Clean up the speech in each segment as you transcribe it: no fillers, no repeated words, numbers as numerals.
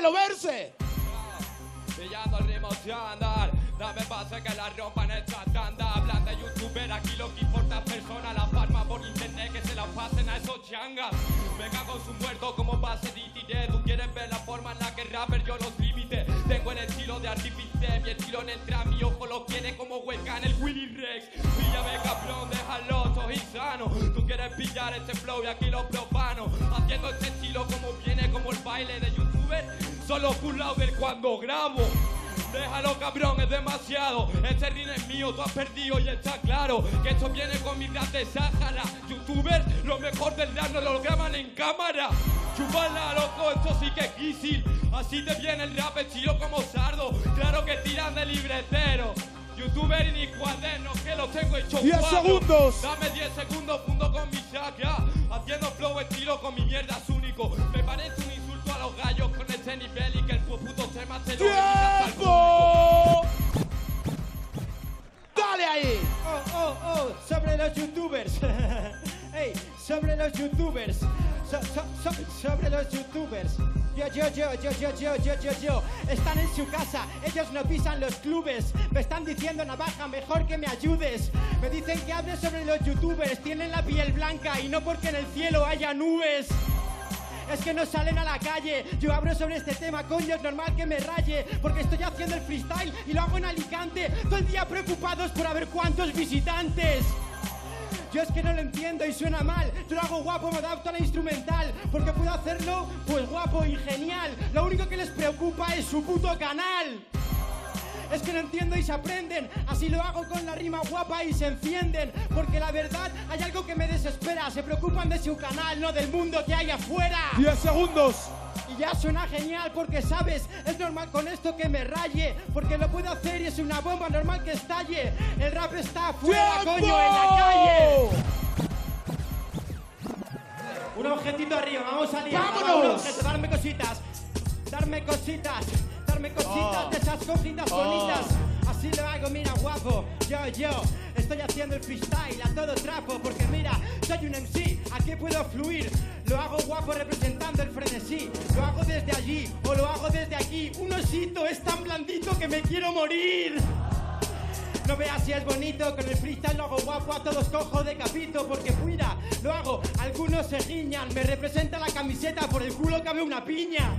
déjamelo verse. Brillando el ritmo de andar, dame pase que la rompan esta tanda. Hablan de youtuber, aquí lo que importa es persona. La farma por internet que se la pasen a esos changas. Venga con su muerto como pase de tiré. Tú quieres ver la forma en la que rapper yo los límites. Tengo el estilo de artífice, mi estilo en el tram. Mi ojo lo tiene como huelga en el Willy Rex. Píllame cabrón, déjalo, sos insano. Tú quieres pillar este flow y aquí lo profano. Haciendo este estilo como viene, como el baile de youtuber. Solo full louder cuando grabo. Déjalo cabrón, es demasiado. Este ring es mío, tú has perdido y está claro que esto viene con mi rap de Sahara. Youtubers, lo mejor del rap no lo graban en cámara. Chúpala, loco, esto sí que es difícil. Así te viene el rap, estilo como sardo. Claro que tiran de libretero. Youtuber y mis cuadernos que los tengo hechos 10 segundos. Dame 10 segundos, fundo con mi chakra. Haciendo flow estilo con mi mierda es único. Me parece un insulto a los gallos con ese nivel y que el puto tema se lo elimina al público. ¡Dale ahí! Oh, oh, oh, sobre los youtubers. Hey, sobre los youtubers. Sobre los youtubers. Yo. Están en su casa, ellos no pisan los clubes. Me están diciendo, Navaja, mejor que me ayudes. Me dicen que hable sobre los youtubers. Tienen la piel blanca y no porque en el cielo haya nubes. Es que no salen a la calle. Yo hablo sobre este tema, coño, es normal que me raye. Porque estoy haciendo el freestyle y lo hago en Alicante. Todo el día preocupados por a ver cuántos visitantes. Yo es que no lo entiendo y suena mal. Yo lo hago guapo, me adapto a la instrumental. Porque puedo hacerlo, pues guapo y genial. Lo único que les preocupa es su puto canal. Es que no entiendo y se aprenden. Así lo hago con la rima guapa y se encienden. Porque la verdad, hay algo que me desespera. Se preocupan de su canal, no del mundo que hay afuera. 10 segundos. Y ya suena genial porque, ¿sabes? Es normal con esto que me raye. Porque lo puedo hacer y es una bomba normal que estalle. El rap está afuera, ¡tiempo! Coño, en la calle. Un objetito arriba, vamos a liar. ¡Vámonos! Objeto, darme cositas. Darme cositas. Cositas de esas cositas bonitas. Así lo hago, mira guapo. Yo estoy haciendo el freestyle a todo trapo. Porque mira, soy un MC, aquí puedo fluir. Lo hago guapo representando el frenesí. Lo hago desde allí o lo hago desde aquí. Un osito es tan blandito que me quiero morir. No veas si es bonito, con el freestyle lo hago guapo, a todos cojo de capito. Porque mira, lo hago, algunos se guiñan. Me representa la camiseta, por el culo cabe una piña.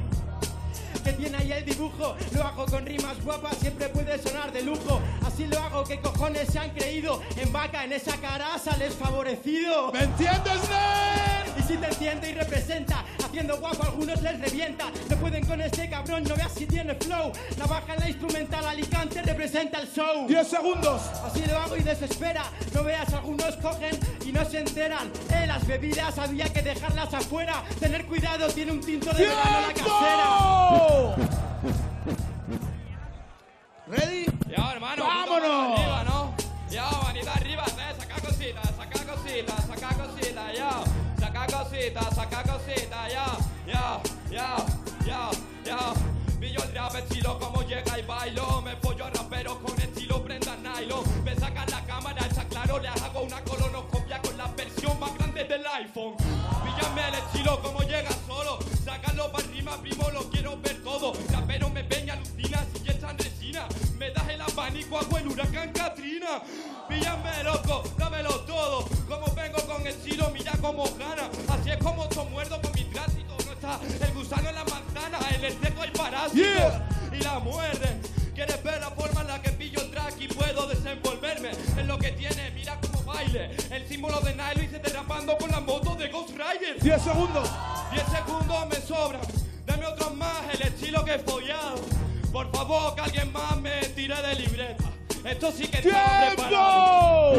Que tiene ahí el dibujo, lo hago con rimas guapas, siempre puede sonar de lujo. Así lo hago, que cojones se han creído. En vaca, en esa cara sales favorecido. ¿Me entiendes, Ner? Y si te entiende y representa, haciendo guapo a algunos les revienta. No pueden con este cabrón, no veas si tiene flow. Navaja en la instrumental, Alicante representa el show. 10 segundos. Así lo hago y desespera. No veas, algunos cogen y no se enteran. Las bebidas había que dejarlas afuera. Tener cuidado, tiene un tinto de verano la casera. ¿Ready? Ya, hermano. ¡Vámonos! Arriba, ¿no? Ya, manita arriba, saca cositas, saca cositas, saca cositas, ya. Saca cositas, saca cositas, ya. Ya. Pillo el rap estilo como llega y bailo. Me pollo a raperos con estilo prenda nylon. Me sacan la cámara, está claro, les hago una colonoscopia con la versión más grande del iPhone. Píllame el estilo como llega solo. Sácalo para rima, primo, lo quiero ver todo. Raperos me ven y alucinan, si ya están resina. Me das el abanico, hago el huracán Katrina. Píllame, loco, dámelo todo. Como vengo con estilo, mira como gana. Así es como te muerdo con mi tránsito. No está el gusano en la manzana, en el seco hay parásitos. Y la muerde. Quieres ver la forma en la que pillo el track y puedo desenvolverme en lo que tiene, mira como baile. El símbolo de nylon y se derrapando con la moto de Ghost Rider. 10 segundos. 10 segundos me sobran. Dame otros más, el estilo que he follado. Por favor, que alguien más me tire de libreta. Esto sí que está preparado.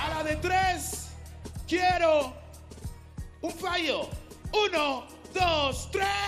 A la de 3, quiero un fallo. 1, 2, 3.